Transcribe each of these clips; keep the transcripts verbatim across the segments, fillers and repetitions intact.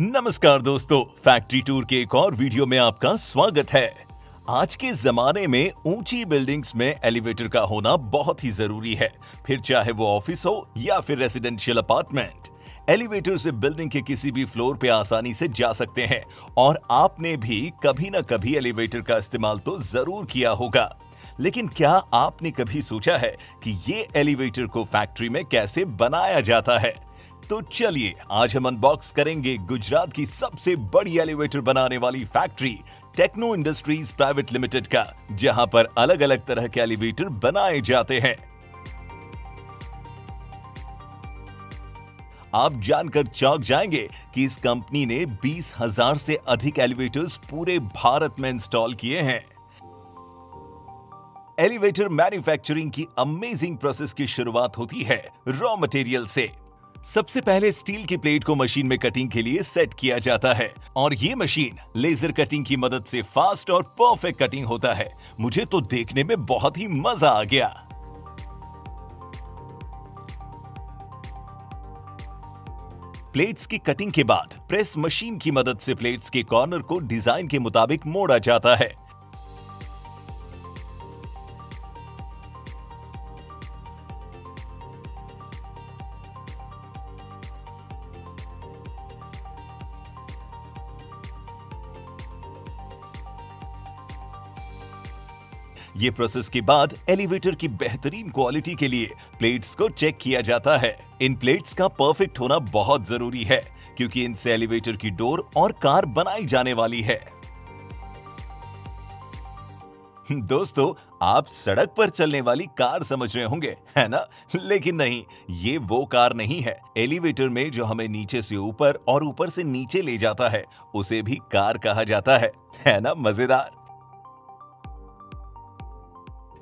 नमस्कार दोस्तों, factory tour के एक और वीडियो में आपका स्वागत है। आज के जमाने में ऊंची बिल्डिंग्स में एलिवेटर का होना बहुत ही जरूरी है, फिर चाहे वो ऑफिस हो या फिर रेसिडेंशियल अपार्टमेंट। एलिवेटर से बिल्डिंग के किसी भी फ्लोर पे आसानी से जा सकते हैं और आपने भी कभी ना कभी एलिवेटर का इस्तेमाल तो जरूर किया होगा, लेकिन क्या आपने कभी सोचा है कि ये एलिवेटर को फैक्ट्री में कैसे बनाया जाता है? तो चलिए आज हम अनबॉक्स करेंगे गुजरात की सबसे बड़ी एलिवेटर बनाने वाली factory techno industries private limited का, जहां पर अलग अलग तरह के एलिवेटर बनाए जाते हैं। आप जानकर चौंक जाएंगे कि इस कंपनी ने बीस हजार से अधिक एलिवेटर्स पूरे भारत में इंस्टॉल किए हैं। एलिवेटर मैन्युफैक्चरिंग की अमेजिंग प्रोसेस की शुरुआत होती है रॉ मटेरियल से। सबसे पहले स्टील की प्लेट को मशीन में कटिंग के लिए सेट किया जाता है और ये मशीन लेजर कटिंग की मदद से फास्ट और परफेक्ट कटिंग होता है। मुझे तो देखने में बहुत ही मजा आ गया। प्लेट्स की कटिंग के बाद प्रेस मशीन की मदद से प्लेट्स के कॉर्नर को डिजाइन के मुताबिक मोड़ा जाता है। ये प्रोसेस के बाद एलिवेटर की बेहतरीन क्वालिटी के लिए प्लेट्स को चेक किया जाता है। इन प्लेट्स का परफेक्ट होना बहुत जरूरी है क्योंकि इनसे एलिवेटर की डोर और कार बनाई जाने वाली है। दोस्तों, आप सड़क पर चलने वाली कार समझ रहे होंगे, है ना? लेकिन नहीं, ये वो कार नहीं है। एलिवेटर में जो हमें नीचे से ऊपर और ऊपर से नीचे ले जाता है उसे भी कार कहा जाता है, है ना? मजेदार।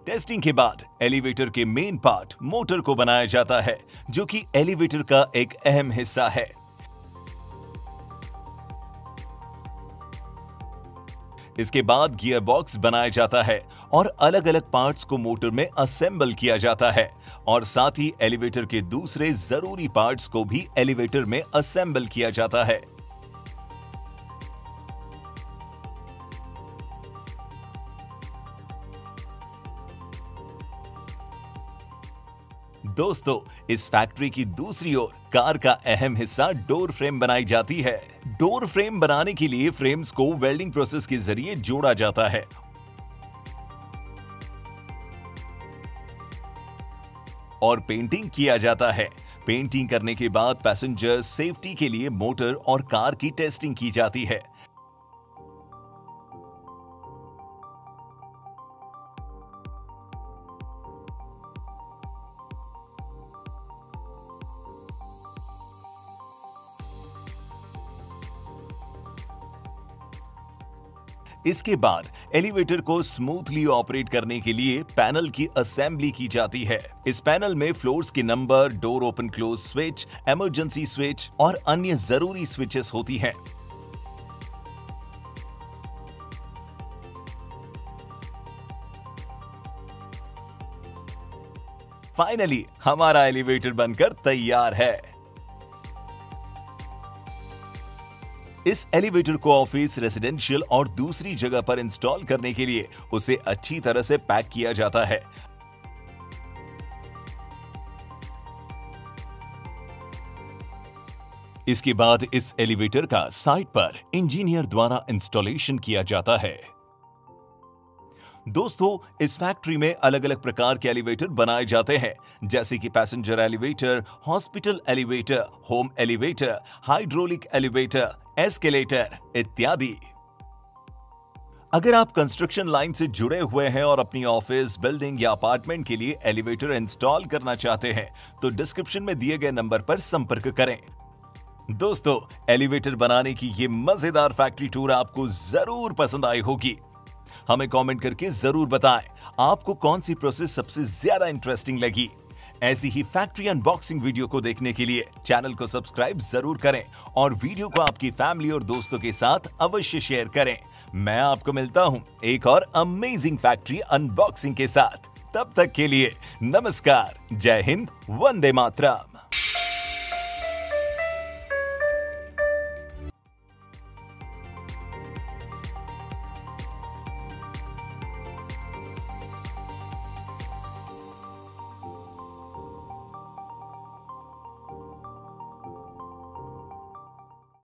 टेस्टिंग के बाद एलिवेटर के मेन पार्ट मोटर को बनाया जाता है, जो कि एलिवेटर का एक अहम हिस्सा है। इसके बाद गियर बॉक्स बनाया जाता है और अलग अलग पार्ट्स को मोटर में असेंबल किया जाता है और साथ ही एलिवेटर के दूसरे जरूरी पार्ट्स को भी एलिवेटर में असेंबल किया जाता है। दोस्तों, इस फैक्ट्री की दूसरी ओर कार का अहम हिस्सा डोर फ्रेम बनाई जाती है। डोर फ्रेम बनाने के लिए फ्रेम्स को वेल्डिंग प्रोसेस के जरिए जोड़ा जाता है। और पेंटिंग किया जाता है। पेंटिंग करने के बाद पैसेंजर सेफ्टी के लिए मोटर और कार की टेस्टिंग की जाती है। इसके बाद एलिवेटर को स्मूथली ऑपरेट करने के लिए पैनल की असेंबली की जाती है। इस पैनल में फ्लोर्स के number, door open close switch, emergency switch और अन्य जरूरी स्विचेस होती हैं। फाइनली हमारा एलिवेटर बनकर तैयार है। इस एलिवेटर को ऑफिस, रेसिडेंशियल और दूसरी जगह पर इंस्टॉल करने के लिए उसे अच्छी तरह से पैक किया जाता है। इसके बाद इस एलिवेटर का साइट पर इंजीनियर द्वारा इंस्टॉलेशन किया जाता है। दोस्तों, इस फैक्ट्री में अलग अलग प्रकार के एलिवेटर बनाए जाते हैं, जैसे कि passenger elevator, hospital elevator, home elevator, hydraulic elevator, escalator इत्यादि। अगर आप कंस्ट्रक्शन लाइन से जुड़े हुए हैं और अपनी ऑफिस, बिल्डिंग या अपार्टमेंट के लिए एलिवेटर इंस्टॉल करना चाहते हैं तो डिस्क्रिप्शन में दिए गए नंबर पर संपर्क करें। दोस्तों, एलिवेटर बनाने की ये मजेदार फैक्ट्री टूर आपको जरूर पसंद आई होगी। हमें कमेंट करके जरूर बताएं आपको कौन सी प्रोसेस सबसे ज्यादा इंटरेस्टिंग लगी। ऐसी ही फैक्ट्री अनबॉक्सिंग वीडियो को देखने के लिए चैनल को सब्सक्राइब जरूर करें और वीडियो को आपकी फैमिली और दोस्तों के साथ अवश्य शेयर करें। मैं आपको मिलता हूँ एक और अमेजिंग फैक्ट्री अनबॉक्सिंग के साथ। तब तक के लिए नमस्कार, जय हिंद, वंदे मातरम।